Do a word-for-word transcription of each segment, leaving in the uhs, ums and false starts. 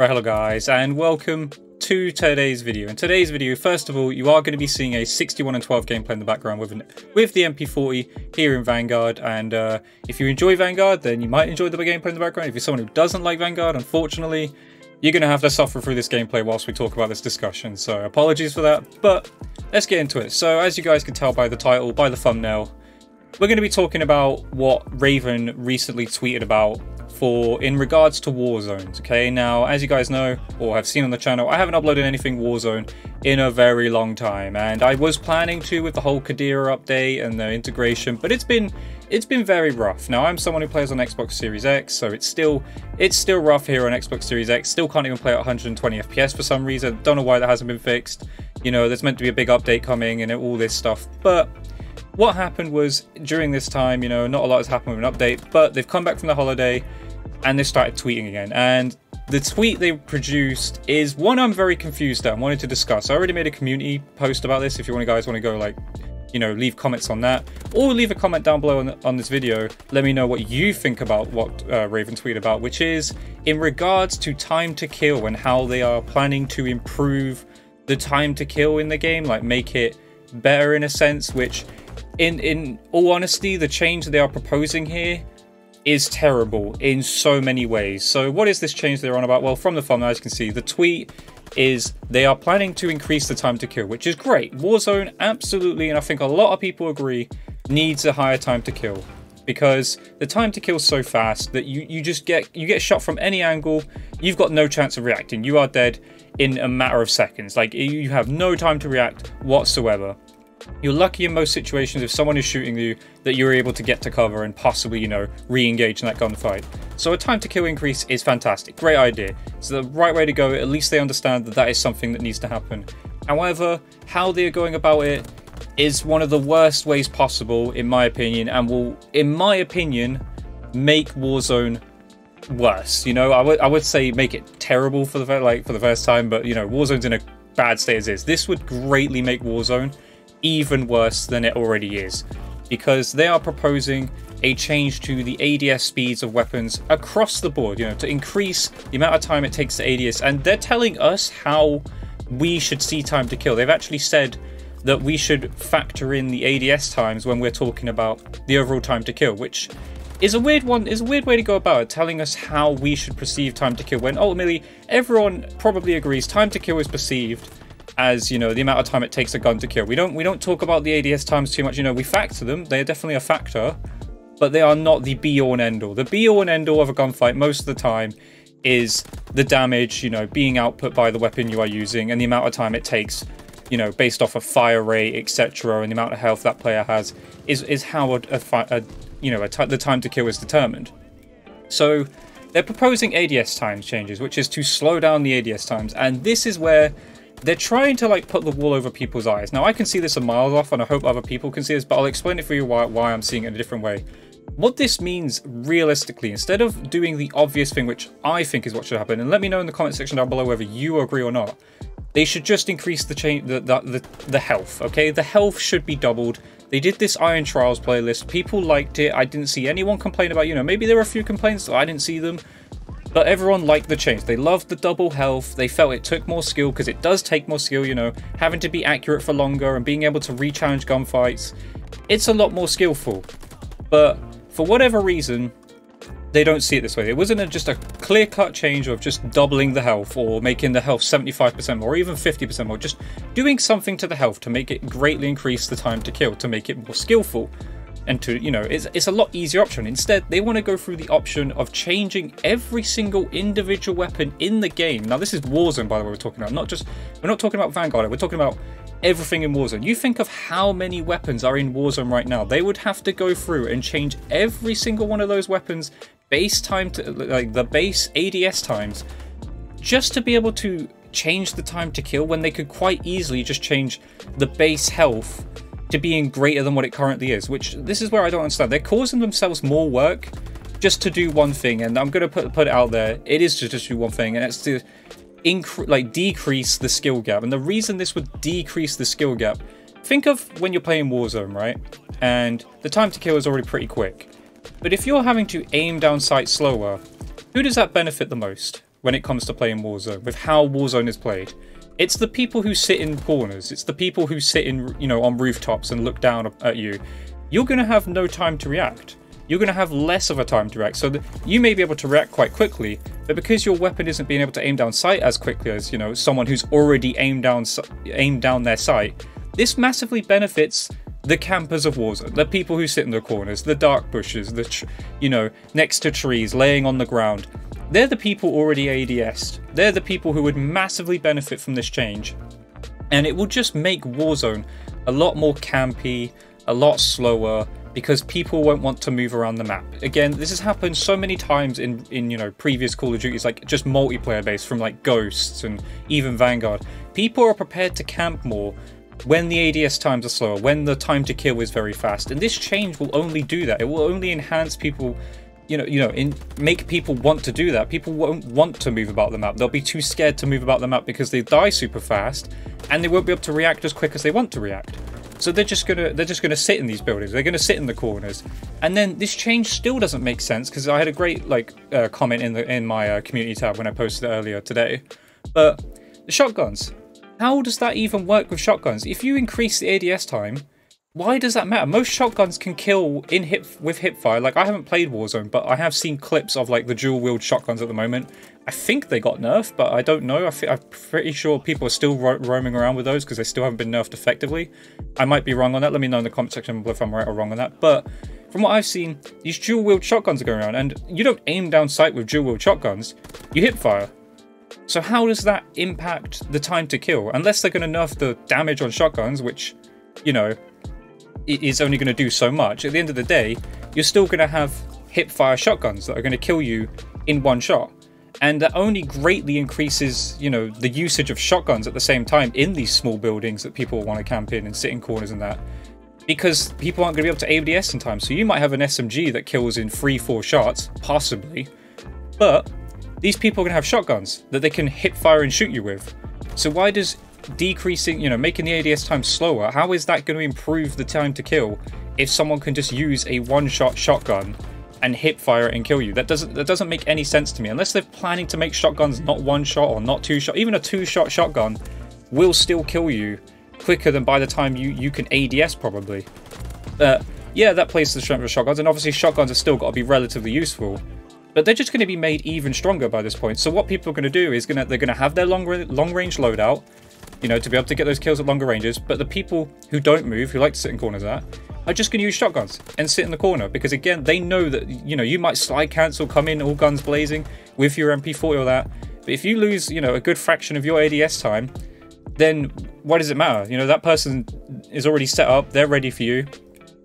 Right, hello guys, and welcome to today's video. In today's video, first of all, you are going to be seeing a sixty-one and twelve gameplay in the background with an, with the M P forty here in Vanguard. And uh, if you enjoy Vanguard, then you might enjoy the gameplay in the background. If you're someone who doesn't like Vanguard, unfortunately, you're going to have to suffer through this gameplay whilst we talk about this discussion. So apologies for that, but let's get into it. So as you guys can tell by the title, by the thumbnail, we're going to be talking about what Raven recently tweeted about for in regards to Warzone. Okay, now as you guys know or have seen on the channel, I haven't uploaded anything Warzone in a very long time, and I was planning to with the whole Caldera update and the integration, but it's been it's been very rough. Now I'm someone who plays on Xbox Series X, so it's still it's still rough here on Xbox Series X. Still can't even play at one hundred twenty F P S for some reason. Don't know why that hasn't been fixed. You know, there's meant to be a big update coming and all this stuff, but what happened was during this time, you know, not a lot has happened with an update, but they've come back from the holiday and they started tweeting again. And the tweet they produced is one I'm very confused at and wanted to discuss. I already made a community post about this. If you guys want to go, like, you know, leave comments on that, or leave a comment down below on, the, on this video. Let me know what you think about what uh, Raven tweeted about, which is in regards to time to kill and how they are planning to improve the time to kill in the game, like make it better in a sense, which In in all honesty, the change they are proposing here is terrible in so many ways. So what is this change they're on about? Well, from the thumbnail, as you can see, the tweet is they are planning to increase the time to kill, which is great. Warzone, absolutely, and I think a lot of people agree, needs a higher time to kill, because the time to kill is so fast that you, you just get, you get shot from any angle. You've got no chance of reacting. You are dead in a matter of seconds. Like, you have no time to react whatsoever. You're lucky in most situations if someone is shooting you that you're able to get to cover and possibly, you know, re-engage in that gunfight. So a time to kill increase is fantastic. Great idea. It's the right way to go. At least they understand that that is something that needs to happen. However, how they're going about it is one of the worst ways possible, in my opinion, and will, in my opinion, make Warzone worse. You know, I would I would say make it terrible for the like for the first time, but, you know, Warzone's in a bad state as is. This would greatly make Warzone even worse than it already is, because they are proposing a change to the A D S speeds of weapons across the board, you know, to increase the amount of time it takes to A D S. And they're telling us how we should see time to kill. They've actually said that we should factor in the A D S times when we're talking about the overall time to kill, which is a weird one, is a weird way to go about it, telling us how we should perceive time to kill, when ultimately everyone probably agrees time to kill is perceived as, you know, the amount of time it takes a gun to kill. We don't we don't talk about the A D S times too much. You know, we factor them. They are definitely a factor, but they are not the be-all and end-all. The be-all and end-all of a gunfight most of the time is the damage, you know, being output by the weapon you are using and the amount of time it takes, you know, based off of fire rate, et cetera, and the amount of health that player has is is how a, a, a you know a t the time to kill is determined. So they're proposing A D S times changes, which is to slow down the A D S times, and this is where they're trying to, like, put the wool over people's eyes. Now, I can see this a mile off, and I hope other people can see this, but I'll explain it for you why, why I'm seeing it in a different way. What this means, realistically, instead of doing the obvious thing, which I think is what should happen, and let me know in the comment section down below whether you agree or not, they should just increase the, chain, the, the, the, the health, okay? The health should be doubled. They did this Iron Trials playlist. People liked it. I didn't see anyone complain about, you know, maybe there were a few complaints, so I didn't see them. But everyone liked the change. They loved the double health. They felt it took more skill, because it does take more skill, you know, having to be accurate for longer and being able to re-challenge gunfights. It's a lot more skillful. But for whatever reason, they don't see it this way. It wasn't a, just a clear-cut change of just doubling the health or making the health seventy-five percent more or even fifty percent more. Just doing something to the health to make it greatly increase the time to kill, to make it more skillful. And to, you know, it's, it's a lot easier option. Instead, they want to go through the option of changing every single individual weapon in the game. Now, this is Warzone, by the way, we're talking about. Not just, we're not talking about Vanguard, we're talking about everything in Warzone. You think of how many weapons are in Warzone right now. They would have to go through and change every single one of those weapons base time to, like, the base A D S times, just to be able to change the time to kill, when they could quite easily just change the base health to being greater than what it currently is, which this is where I don't understand. They're causing themselves more work just to do one thing, and I'm gonna put put it out there. It is to just do one thing, and that's to increase, like, decrease the skill gap. And the reason this would decrease the skill gap, think of when you're playing Warzone, right? And the time to kill is already pretty quick, but if you're having to aim down sight slower, who does that benefit the most? when it comes to playing Warzone, with how Warzone is played. It's the people who sit in corners. It's the people who sit in, you know, on rooftops and look down at you. You're going to have no time to react. You're going to have less of a time to react. So that you may be able to react quite quickly, but because your weapon isn't being able to aim down sight as quickly as, you know, someone who's already aimed down, aimed down their sight, this massively benefits the campers of Warzone, the people who sit in the corners, the dark bushes, the, tr you know, next to trees, laying on the ground. They're the people already A D S'd. They're the people who would massively benefit from this change. And it will just make Warzone a lot more campy, a lot slower, because people won't want to move around the map. Again, this has happened so many times in, in you know, previous Call of Duties, like just multiplayer based, from like Ghosts and even Vanguard. People are prepared to camp more when the A D S times are slower, when the time to kill is very fast, and this change will only do that. It will only enhance people, you know, you know, in, make people want to do that. People won't want to move about the map. They'll be too scared to move about the map because they die super fast, and they won't be able to react as quick as they want to react. So they're just gonna they're just gonna sit in these buildings. They're gonna sit in the corners, and then this change still doesn't make sense, because I had a great like uh, comment in the in my uh, community tab when I posted it earlier today. But the shotguns. How does that even work with shotguns? If you increase the A D S time, why does that matter? Most shotguns can kill in hip with hipfire. Like, I haven't played Warzone, but I have seen clips of like the dual wield shotguns at the moment. I think they got nerfed, but I don't know. I think, I'm pretty sure people are still ro roaming around with those because they still haven't been nerfed effectively. I might be wrong on that. Let me know in the comment section if I'm right or wrong on that. But from what I've seen, these dual wield shotguns are going around, and you don't aim down sight with dual wield shotguns. You hipfire. So how does that impact the time to kill? Unless they're going to nerf the damage on shotguns, which, you know, is only going to do so much. At the end of the day, you're still going to have hipfire shotguns that are going to kill you in one shot. And that only greatly increases, you know, the usage of shotguns at the same time in these small buildings that people want to camp in and sit in corners and that. Because people aren't going to be able to A D S in time. So you might have an S M G that kills in three, four shots, possibly. But these people are going to have shotguns that they can hip fire and shoot you with. So why does decreasing, you know, making the A D S time slower, how is that going to improve the time to kill if someone can just use a one-shot shotgun and hip fire it and kill you? That doesn't that doesn't make any sense to me, unless they're planning to make shotguns not one-shot or not two-shot. Even a two-shot shotgun will still kill you quicker than by the time you, you can A D S probably. Uh, yeah, that plays to the strength of shotguns, and obviously shotguns have still got to be relatively useful. But they're just going to be made even stronger by this point. So what people are going to do is going to they're going to have their long long range loadout, you know, to be able to get those kills at longer ranges. But the people who don't move, who like to sit in corners, at are just going to use shotguns and sit in the corner, because again, they know that, you know, you might slide cancel, come in all guns blazing with your M P forty or that. But if you lose, you know, a good fraction of your A D S time, then what does it matter? You know, that person is already set up; they're ready for you.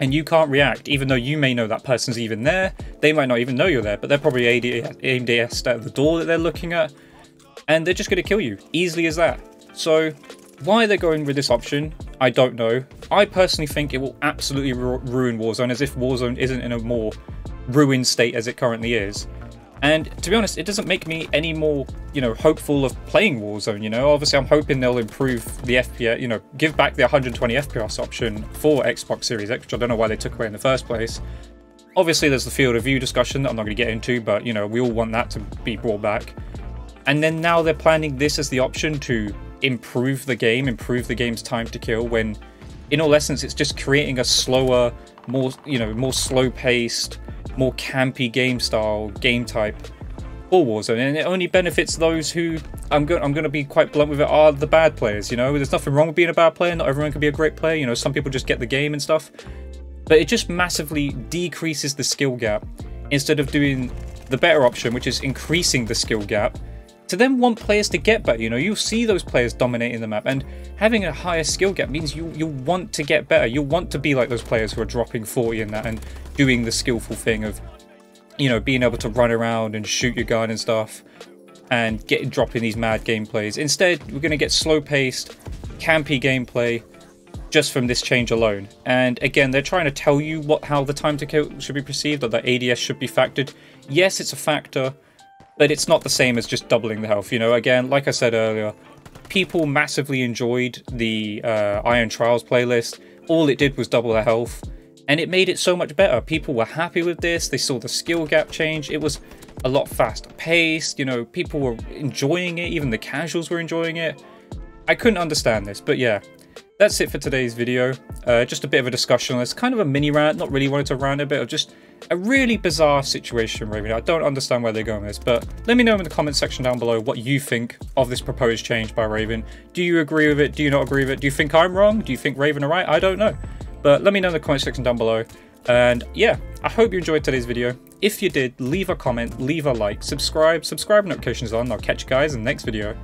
And you can't react, even though you may know that person's even there. They might not even know you're there, but they're probably A D S'd at the door that they're looking at, and they're just going to kill you easily as that. So why they're going with this option, I don't know. I personally think it will absolutely ru ruin Warzone, as if Warzone isn't in a more ruined state as it currently is. And to be honest, it doesn't make me any more, you know, hopeful of playing Warzone. You know, obviously I'm hoping they'll improve the F P S, you know, give back the one hundred twenty F P S option for Xbox Series X, which I don't know why they took away in the first place. Obviously there's the field of view discussion that I'm not going to get into, but you know, we all want that to be brought back. And then now they're planning this as the option to improve the game, improve the game's time to kill, when in all essence it's just creating a slower, more, you know, more slow-paced, more campy game style, game type for Warzone, and it only benefits those who, I'm going I'm going to be quite blunt with it, are the bad players. You know, there's nothing wrong with being a bad player. Not everyone can be a great player. You know, some people just get the game and stuff, but it just massively decreases the skill gap, instead of doing the better option, which is increasing the skill gap to then want players to get better. You know, you'll see those players dominating the map, and having a higher skill gap means you, you'll want to get better. You'll want to be like those players who are dropping forty in that and doing the skillful thing of, you know, being able to run around and shoot your gun and stuff and get dropping these mad gameplays. Instead, we're going to get slow-paced, campy gameplay just from this change alone. And again, they're trying to tell you what how the time to kill should be perceived, or that A D S should be factored. Yes, it's a factor, but it's not the same as just doubling the health. You know, again, like I said earlier, people massively enjoyed the uh, Iron Trials playlist. All it did was double the health, and it made it so much better. People were happy with this. They saw the skill gap change. It was a lot faster paced, you know, people were enjoying it, even the casuals were enjoying it. I couldn't understand this, but yeah, that's it for today's video. Uh, just a bit of a discussion on this, kind of a mini rant, not really wanted to rant a bit of just a really bizarre situation, Raven. I don't understand where they're going with this, but let me know in the comment section down below what you think of this proposed change by Raven. Do you agree with it? Do you not agree with it? Do you think I'm wrong? Do you think Raven are right? I don't know. But let me know in the comment section down below. And yeah, I hope you enjoyed today's video. If you did, leave a comment, leave a like, subscribe, subscribe notifications on. I'll catch you guys in the next video.